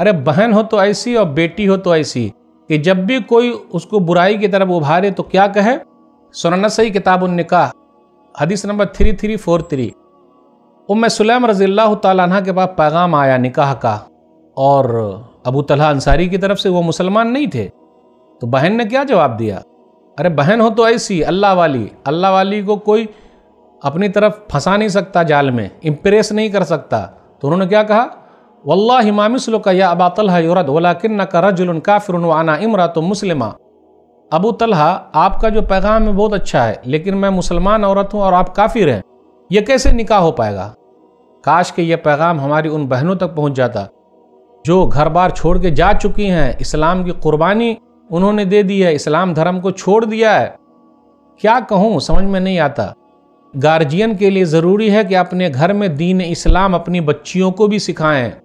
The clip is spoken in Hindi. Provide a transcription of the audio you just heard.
अरे बहन हो तो ऐसी और बेटी हो तो ऐसी कि जब भी कोई उसको बुराई की तरफ उभारे तो क्या कहे। सुनन सही किताब निकाह हदीस नंबर 3343। उम्मे सुलेम रज़ियल्लाहु ताला अन्हा के पास पैगाम आया निकाह का, और अबू तलहा अंसारी की तरफ से वो मुसलमान नहीं थे। तो बहन ने क्या जवाब दिया? अरे बहन हो तो ऐसी अल्लाह वाली को कोई अपनी तरफ फंसा नहीं सकता, जाल में इम्प्रेस नहीं कर सकता। तो उन्होंने क्या कहा? वल्लाहि मा मिसलुका या अबा तलहा युरद वलाकिन्नका रजुलन काफिरुन व अना इम्रातुम मुस्लिमा। अबू तलहा, आपका जो पैगाम है बहुत अच्छा है, लेकिन मैं मुसलमान औरत हूँ और आप काफिर हैं, यह कैसे निकाह हो पाएगा। काश कि यह पैगाम हमारी उन बहनों तक पहुँच जाता जो घर बार छोड़ के जा चुकी हैं, इस्लाम की कुर्बानी उन्होंने दे दी है, इस्लाम धर्म को छोड़ दिया है। क्या कहूँ, समझ में नहीं आता। गार्जियन के लिए ज़रूरी है कि अपने घर में दीन इस्लाम अपनी बच्चियों को भी सिखाएँ।